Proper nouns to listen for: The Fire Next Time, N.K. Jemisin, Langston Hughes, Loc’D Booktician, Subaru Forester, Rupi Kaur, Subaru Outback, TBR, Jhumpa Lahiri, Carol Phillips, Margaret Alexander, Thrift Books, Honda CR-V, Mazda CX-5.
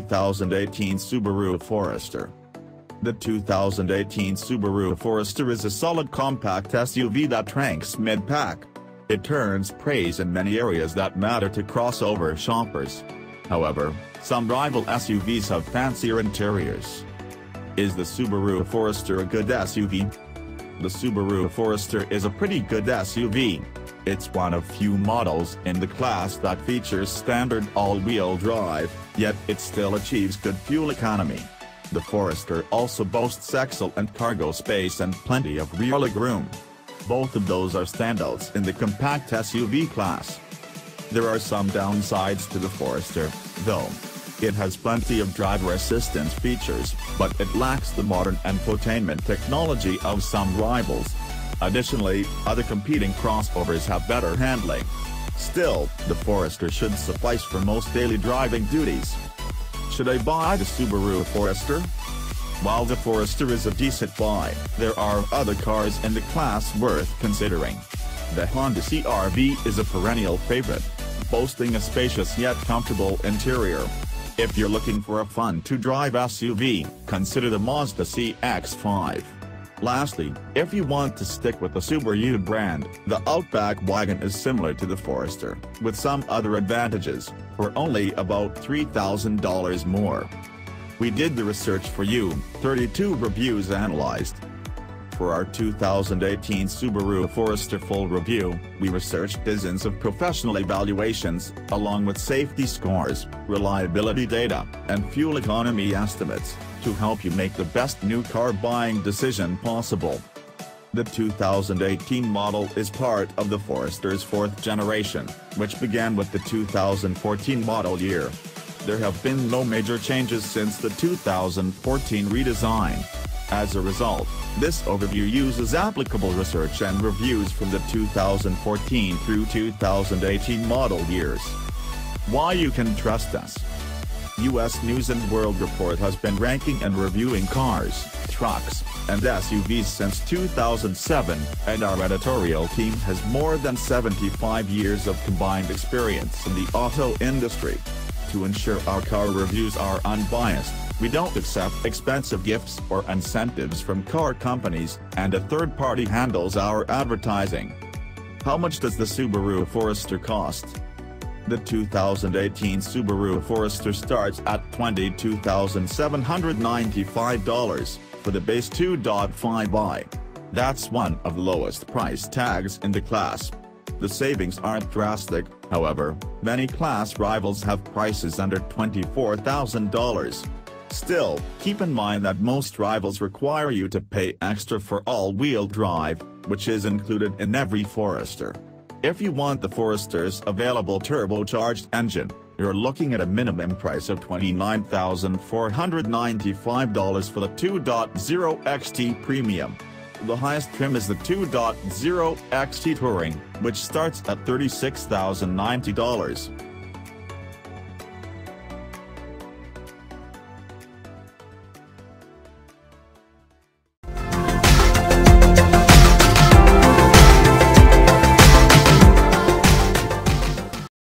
2018 Subaru Forester. The 2018 Subaru Forester is a solid compact SUV that ranks mid-pack. It turns praise in many areas that matter to crossover shoppers. However, some rival SUVs have fancier interiors. Is the Subaru Forester a good SUV? The Subaru Forester is a pretty good SUV. It's one of few models in the class that features standard all-wheel drive, yet it still achieves good fuel economy. The Forester also boasts excellent cargo space and plenty of rear legroom. Both of those are standouts in the compact SUV class. There are some downsides to the Forester, though. It has plenty of driver assistance features, but it lacks the modern infotainment technology of some rivals. Additionally, other competing crossovers have better handling. Still, the Forester should suffice for most daily driving duties. Should I buy the Subaru Forester? While the Forester is a decent buy, there are other cars in the class worth considering. The Honda CR-V is a perennial favorite, boasting a spacious yet comfortable interior. If you're looking for a fun-to-drive SUV, consider the Mazda CX-5. Lastly, if you want to stick with the Subaru brand, the Outback wagon is similar to the Forester, with some other advantages, for only about $3,000 more. We did the research for you, 32 reviews analyzed. For our 2018 Subaru Forester full review, we researched dozens of professional evaluations, along with safety scores, reliability data, and fuel economy estimates, to help you make the best new car buying decision possible. The 2018 model is part of the Forester's fourth generation, which began with the 2014 model year. There have been no major changes since the 2014 redesign. As a result, this overview uses applicable research and reviews from the 2014 through 2018 model years. Why you can trust us. U.S. News & World Report has been ranking and reviewing cars, trucks, and SUVs since 2007, and our editorial team has more than 75 years of combined experience in the auto industry. To ensure our car reviews are unbiased, we don't accept expensive gifts or incentives from car companies, and a third party handles our advertising. How much does the Subaru Forester cost? The 2018 Subaru Forester starts at $22,795 for the base 2.5i. That's one of the lowest price tags in the class. The savings aren't drastic, however. Many class rivals have prices under $24,000. Still, keep in mind that most rivals require you to pay extra for all-wheel drive, which is included in every Forester. If you want the Forester's available turbocharged engine, you're looking at a minimum price of $29,495 for the 2.0 XT Premium. The highest trim is the 2.0 XT Touring, which starts at $36,090.